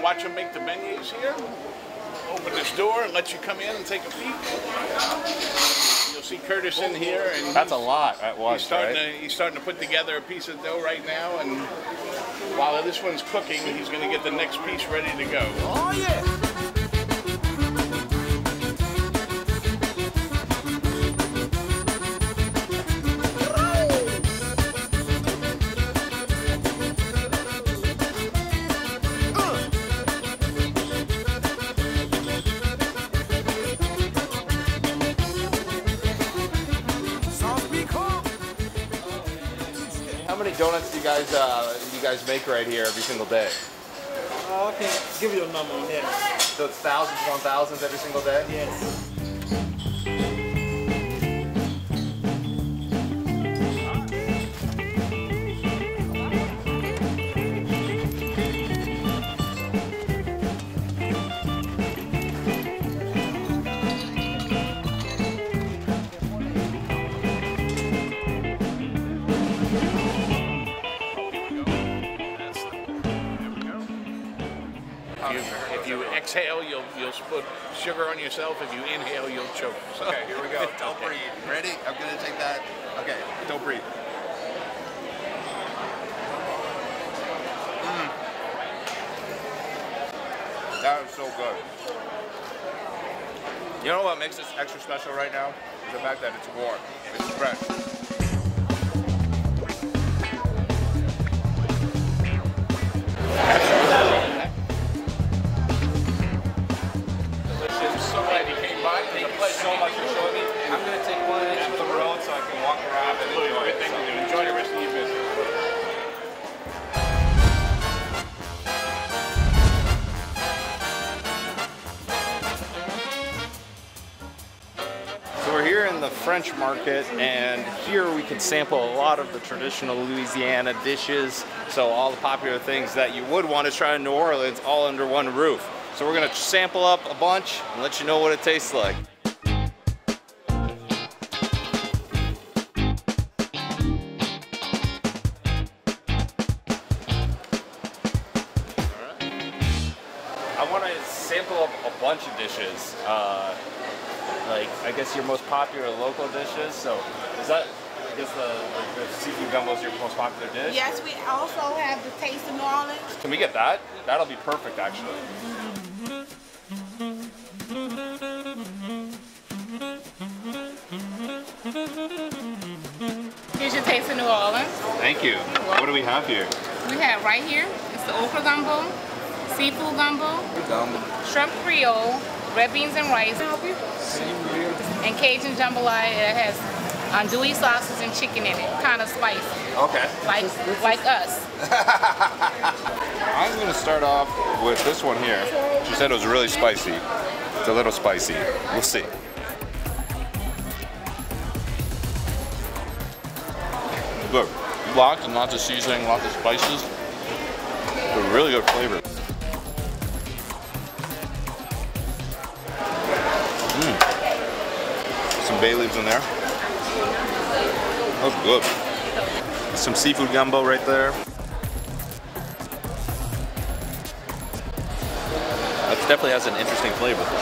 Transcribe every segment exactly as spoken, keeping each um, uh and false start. going to watch them make the beignets here. Open this door and let you come in and take a peek. You'll see Curtis in here. And that's a lot. That was, he's starting right? to, he's starting to put together a piece of dough right now, and while this one's cooking, he's going to get the next piece ready to go. Oh yeah. How many donuts do you guys uh, you guys make right here every single day? Uh, I can't give you a number on that. So it's thousands upon thousands every single day? Yes. If you exhale, you'll you'll put sugar on yourself. If you inhale, you'll choke. So. Okay, here we go. Don't okay. breathe. Ready? I'm gonna take that. Okay, don't breathe. Mm. That is so good. You know what makes this extra special right now? Is the fact that it's warm. It's fresh. The French market, and here we can sample a lot of the traditional Louisiana dishes, so all the popular things that you would want to try in New Orleans all under one roof. So we're going to sample up a bunch and let you know what it tastes like. I want to sample up a bunch of dishes. Uh, Like, I guess your most popular local dishes. So, is that, I guess, the, the, the seafood gumbo is your most popular dish? Yes, we also have the taste of New Orleans. Can we get that? That'll be perfect, actually. Here's your taste of New Orleans. Thank you. What do we have here? We have right here, it's the okra gumbo, seafood gumbo, gumbo. shrimp creole, red beans and rice, and Cajun jambalaya. It has andouille sausage and chicken in it, kind of spicy. Okay. Like, it's, it's, like us. I'm gonna start off with this one here. She said it was really spicy. It's a little spicy. We'll see. Good. Lots and lots of seasoning, lots of spices. A really good flavor. Bay leaves in there. That's good. Some seafood gumbo right there. That definitely has an interesting flavor for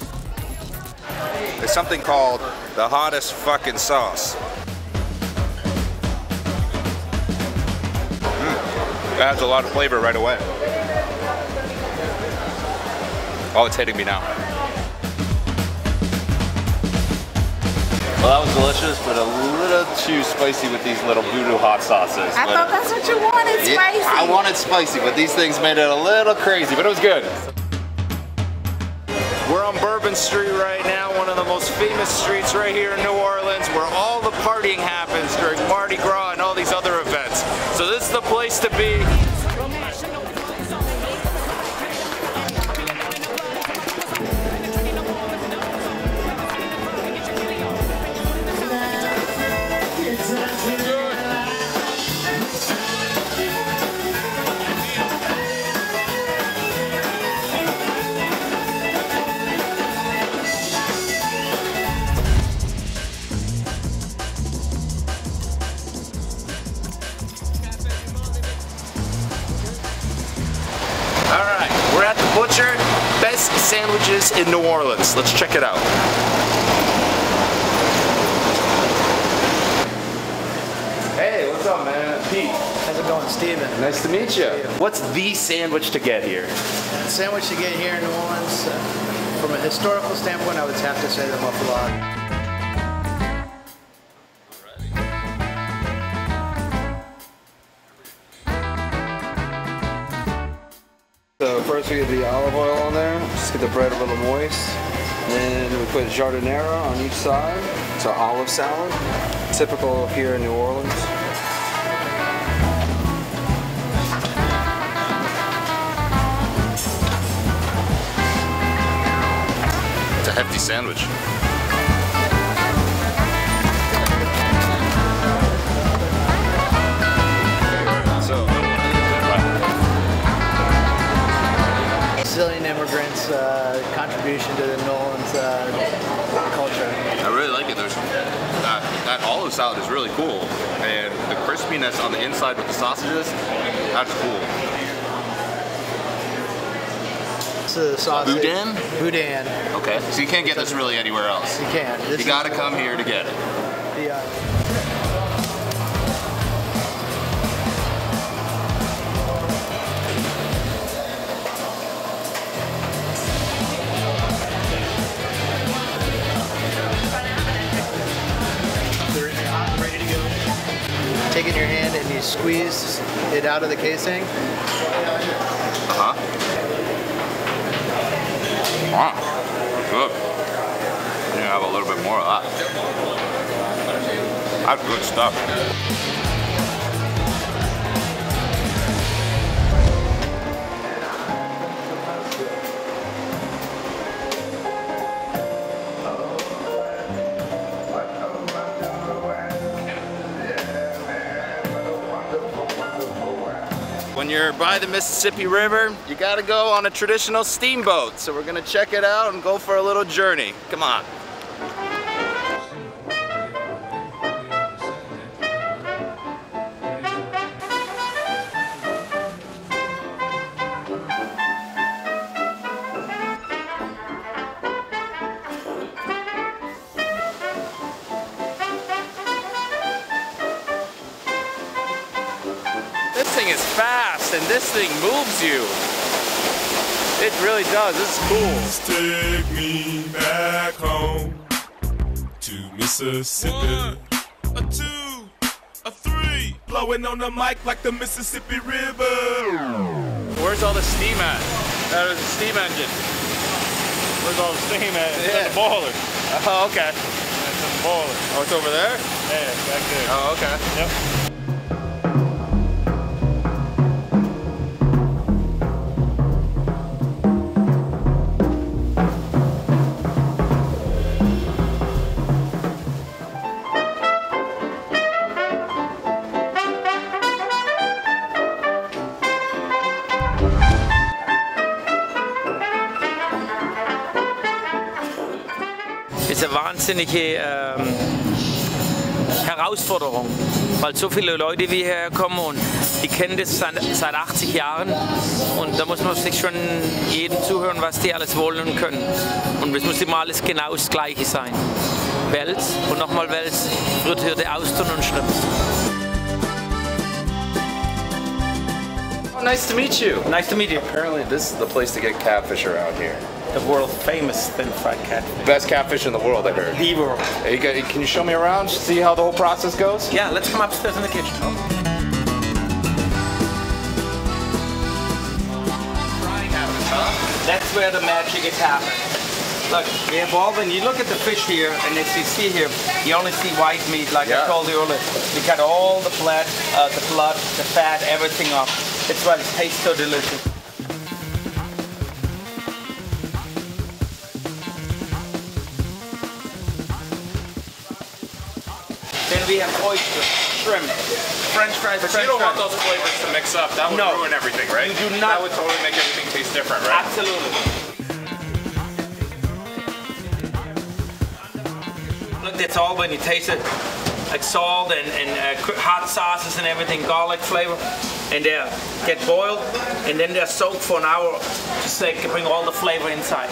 sure. There's something called the hottest fucking sauce. Mm. That adds a lot of flavor right away. Oh, it's hitting me now. Well, that was delicious, but a little too spicy with these little voodoo hot sauces. I but thought that's what you wanted, spicy. It, I wanted spicy, but these things made it a little crazy, but it was good. We're on Bourbon Street right now, one of the most famous streets right here in New Orleans, where all the partying happens during Mardi Gras and all these other events. So this is the place to be. butcher, best sandwiches in New Orleans. Let's check it out. Hey, what's up, man? Pete. How's it going, Steven? Nice to meet you. What's the sandwich to get here? The sandwich to get here in New Orleans, uh, from a historical standpoint, I would have to say the muffuletta. So first we get the olive oil on there, just get the bread a little moist. Then we put giardiniera on each side. It's an olive salad, typical here in New Orleans. It's a hefty sandwich. Immigrants' uh, contribution to the New Orleans uh, culture. I really like it. There's uh, that olive salad is really cool, and the crispiness on the inside with the sausages, that's cool. This is a sausage. Boudin? Boudin. Okay, so you can't get this really anywhere else. You can't. This you gotta come here to get it. Yeah. Take in your hand and you squeeze it out of the casing. Uh-huh. Wow, that's good. You have a little bit more of that. That's good stuff. When you're by the Mississippi River, you gotta go on a traditional steamboat. So we're gonna check it out and go for a little journey. Come on. Is fast, and this thing moves you. It really does. This is cool. Take me back home to Mississippi. One, a two, a three. Blowing on the mic like the Mississippi River. Where's all the steam at? That is a steam engine. Where's all the steam at? It's yeah. In the boiler. Oh, okay. It's in the boiler. Oh, it's over there? Yeah, back there. Oh, okay. Yep. Es ist eine wahnsinnige ähm, Herausforderung, weil so viele Leute wie hierher kommen und die kennen das seit, seit achtzig Jahren und da muss man sich schon jedem zuhören, was die alles wollen und können. Und es muss immer alles genau das Gleiche sein. Wels und nochmal Wels, frittierte Austern und Schrimps. Oh, nice to meet you. Nice to meet you. Apparently this is the place to get catfish around here. The world famous thin fried catfish. Best catfish in the world, I heard. The world. Hey, can you show me around, see how the whole process goes? Yeah, let's come upstairs in the kitchen. Frying happens, huh? That's where the magic is happening. Look, we have all, when you look at the fish here, and as you see here, you only see white meat, like yeah. I told you earlier. We cut all the blood, uh, the blood, the fat, everything off. That's why it tastes so delicious. We have oysters, shrimp, French fries, but French you don't fries. Want those flavors to mix up. That would no. ruin everything, right? You do not. That would totally make everything taste different, right? Absolutely. Look, that's all when you taste it, like salt and, and uh, hot sauces and everything, garlic flavor. and they get boiled, and then they're soaked for an hour to stay, bring all the flavor inside.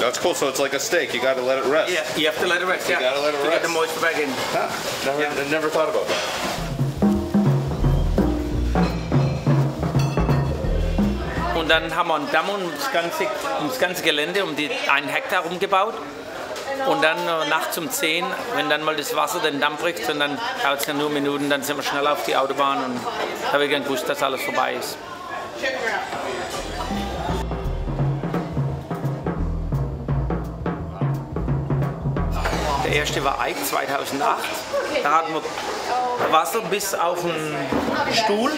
That's cool. So it's like a steak. You got to let it rest. Yeah, you have to let it rest. You yeah. got to let it to rest. Get the moisture back in. Huh. Never, yeah. I never thought about that. Und dann haben wir einen Damm um das ganze, um das ganze Gelände, um die einen Hektar rumgebaut. Und dann äh, nachts um zehn, wenn dann mal das Wasser den Damm bricht, und dann dauert es ja nur Minuten, dann sind wir schneller auf die Autobahn und habe ich gern gewusst, dass alles vorbei ist. Der erste war Eik zweitausendacht. Da hatten wir Wasser bis auf den Stuhl,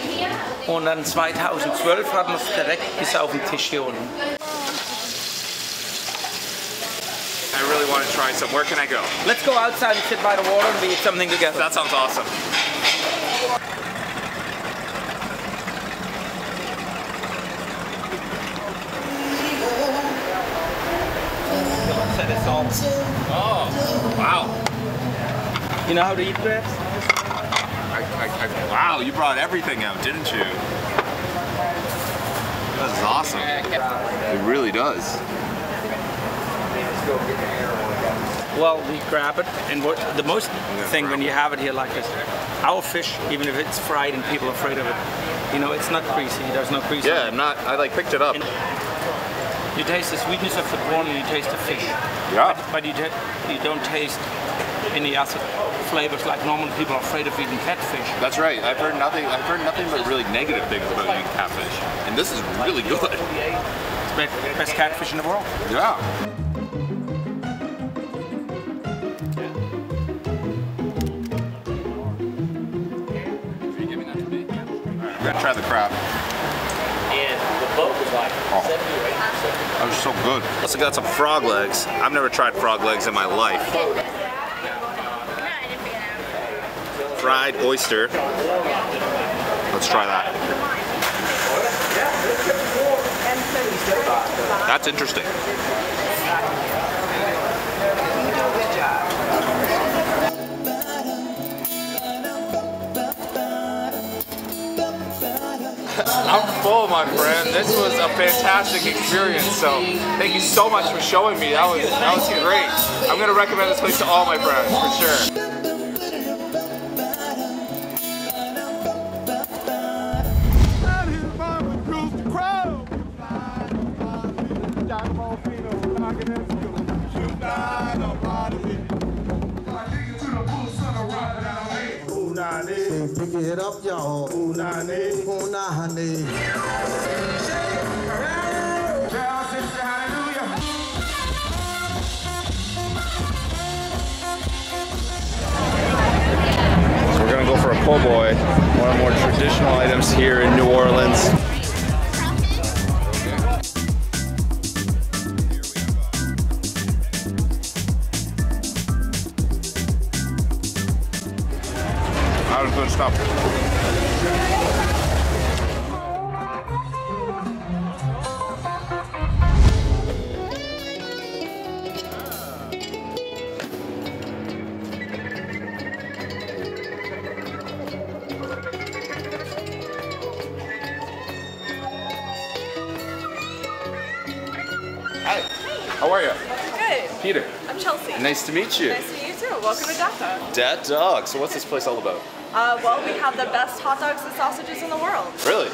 und dann zweitausendzwölf hatten wir es direkt bis auf den Tisch hier unten. I really want to try some. Where can I go? Let's go outside and sit by the water and we eat something together. That sounds awesome. Oh, wow. You know how to eat crabs? I, I, I, wow, you brought everything out, didn't you? This is awesome. It really does. Well, we grab it, and what the most thing when you have it here like this, our fish, even if it's fried and people are afraid of it, you know, it's not greasy. There's no grease. Yeah, I'm not. I like picked it up. And you taste the sweetness of the corn, and you taste the fish. Yeah. But, but you, you don't taste any acid flavors like normal people are afraid of eating catfish. That's right. I've heard nothing. I've heard nothing but really negative things about eating catfish, and this is really good. It's the best catfish in the world. Yeah. We're gonna try the crab. And the boat was like seventy or eighty. That was so good. Also got some frog legs. I've never tried frog legs in my life. Fried oyster. Let's try that. That's interesting. I'm full, my friend. This was a fantastic experience. So thank you so much for showing me. That was that was great. I'm gonna recommend this place to all my friends for sure. Pick it up, y'all. Unane, unane. So we're gonna go for a po' boy, one of the more traditional items here in New Orleans. Good stuff. Hi, how are you? Good. Peter. I'm Chelsea. Nice to meet you. Nice to meet you too. Welcome to Dat Dog. Dat Dog. So what's this place all about? Uh, well, we have the best hot dogs and sausages in the world. Really? Yeah.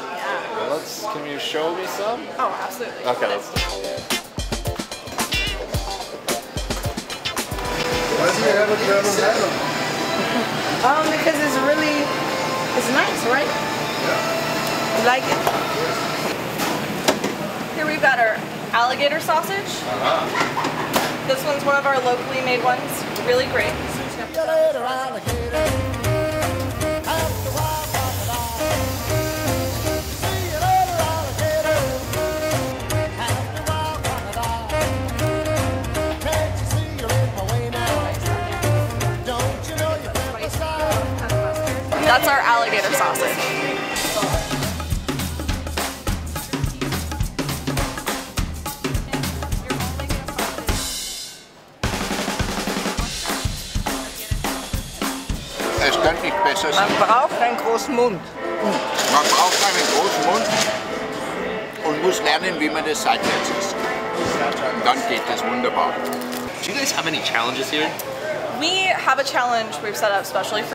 Well, let's, can you show me some? Oh, absolutely. Okay, let's do it. Why do you have a German Adam? Um, because it's really, it's nice, right? Yeah. You like it? Here we've got our alligator sausage. Uh-huh. This one's one of our locally made ones. Really great. That's our alligator sausage. Es könnte nicht besser sein. Man braucht einen großen Mund. Man braucht muss lernen, wie man das seitwärts isst. Dann geht das wunderbar. Do you guys have any challenges here? We have a challenge we've set up specially for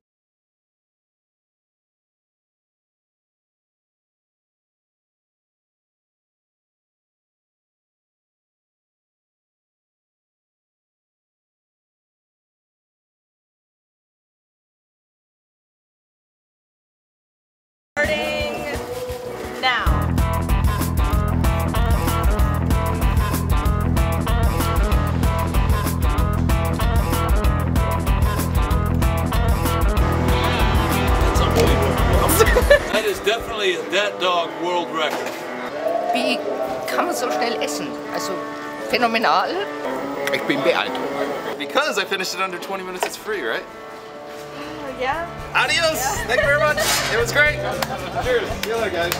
definitely a Dat Dog world record. Wie kann man so schnell essen? Also phänomenal. Ich bin beeindruckt. Because I finished it under twenty minutes, it's free, right? Uh, yeah. Adios. Yeah. Thank you very much. It was great. Cheers. See you later, guys.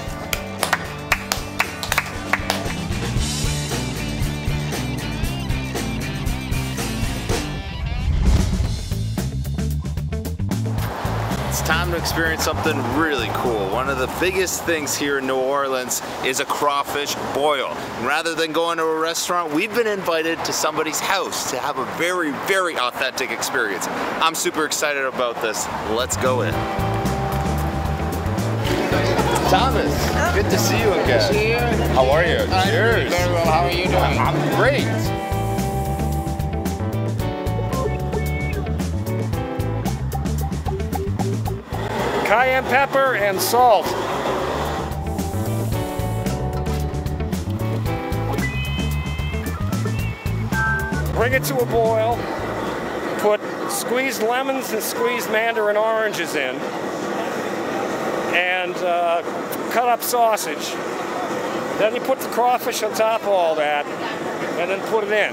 It's time to experience something really cool. One of the biggest things here in New Orleans is a crawfish boil. And rather than going to a restaurant, we've been invited to somebody's house to have a very, very authentic experience. I'm super excited about this. Let's go in. Thomas, good to see you again. See you. How are you? I'm Cheers. Very well. How are you doing? I'm great. Cayenne pepper and salt. Bring it to a boil. Put squeezed lemons and squeezed mandarin oranges in. And uh, cut up sausage. Then you put the crawfish on top of all that and then put it in.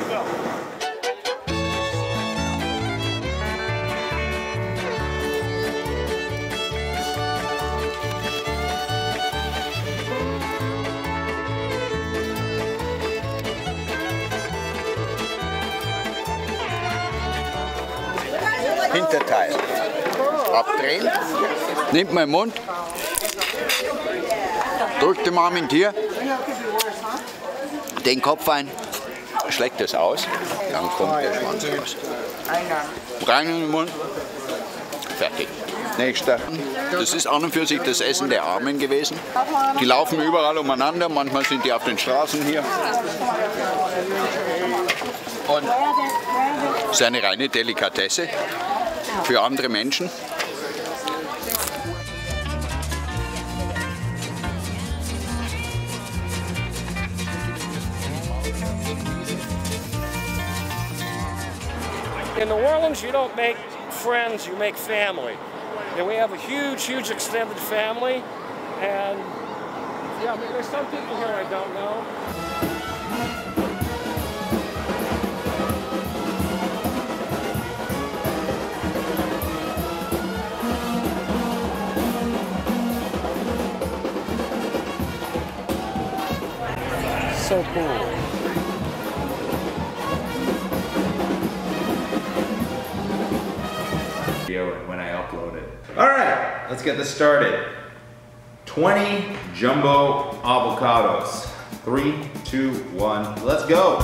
Hinterteil. Abdrehen. Nehmt meinen Mund. Drückt den Arm in dir. Den Kopf ein. Schlägt es aus. Dann kommt der Schwanz raus. Rein in den Mund. Fertig. Nächster. Das ist an und für sich das Essen der Armen gewesen. Die laufen überall umeinander. Manchmal sind die auf den Straßen hier. Und das ist eine reine Delikatesse für andere Menschen. In New Orleans, you don't make friends, you make family. And we have a huge, huge extended family. And yeah, I mean, there's some people here I don't know. So cool. When I upload it. All right, let's get this started. twenty jumbo avocados. Three, two, one, let's go.